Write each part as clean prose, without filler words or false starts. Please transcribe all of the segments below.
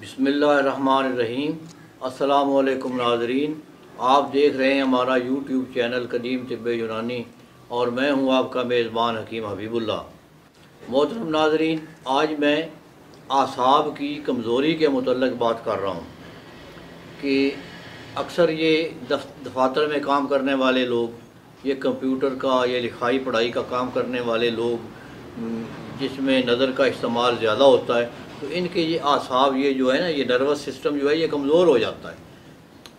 बिस्मिल्लाहिर्रहमानिर्रहीम। अस्सलामुअलैकुम नाज़रीन, आप देख रहे हैं हमारा यूट्यूब चैनल कदीम तिब यूनानी और मैं हूं आपका मेज़बान हकीम हबीबुल्लाह। मोहतरम नाज़रीन, आज मैं आसाब की कमज़ोरी के मुतल्लिक़ बात कर रहा हूं कि अक्सर ये दफातर में काम करने वाले लोग, ये कंप्यूटर का या लिखाई पढ़ाई का काम करने वाले लोग जिसमें नज़र का इस्तेमाल ज़्यादा होता है, तो इनके ये आसाब ये जो है ना, ये नर्वस सिस्टम जो है ये कमज़ोर हो जाता है।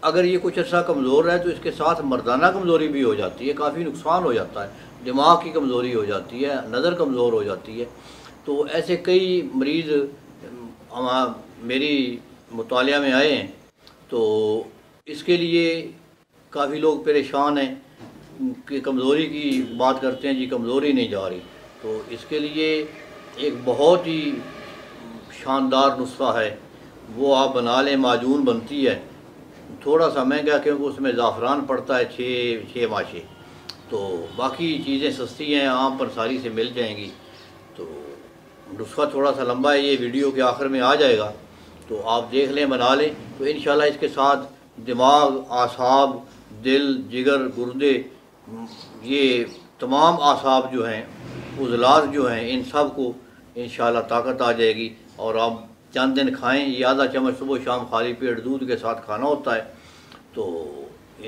अगर ये कुछ अर्सा कमज़ोर रहे तो इसके साथ मर्दाना कमज़ोरी भी हो जाती है, काफ़ी नुकसान हो जाता है, दिमाग की कमज़ोरी हो जाती है, नज़र कमज़ोर हो जाती है। तो ऐसे कई मरीज़ मेरी मुतालिया में आए हैं, तो इसके लिए काफ़ी लोग परेशान हैं कि कमज़ोरी की बात करते हैं जी, कमज़ोरी नहीं जा रही। तो इसके लिए एक बहुत ही शानदार नुस्खा है, वो आप बना लें। मजून बनती है, थोड़ा सा महंगा क्योंकि उसमें ज़ाफ़रान पड़ता है, छः माशे। तो बाकी चीज़ें सस्ती हैं, आम पंसारी से मिल जाएंगी। तो नुस्खा थोड़ा सा लंबा है, ये वीडियो के आखिर में आ जाएगा, तो आप देख लें, बना लें। तो इंशाल्लाह इसके साथ दिमाग, आसाब, दिल, जिगर, गुर्दे, ये तमाम आसाब जो हैं, उजलात जो हैं, इन सब को इंशाल्लाह ताकत आ जाएगी। और आप चंद दिन खाएँ, ये आधा चम्मच सुबह शाम खाली पेट दूध के साथ खाना होता है, तो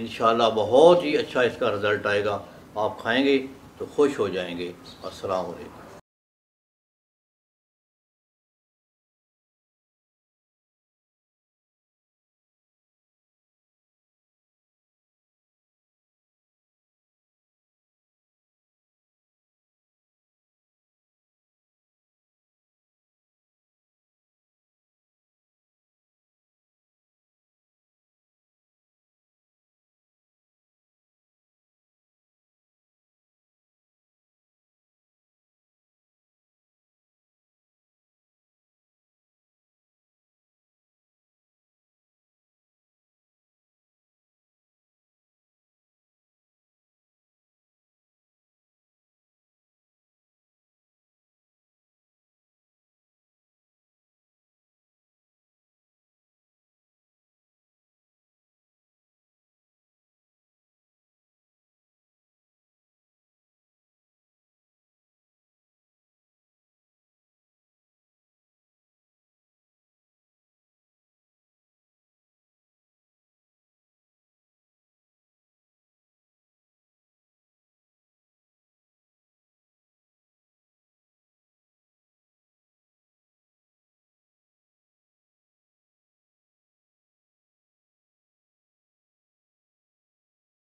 इंशाल्लाह बहुत ही अच्छा इसका रिज़ल्ट आएगा। आप खाएंगे तो खुश हो जाएंगे। अस्सलाम वालेकुम।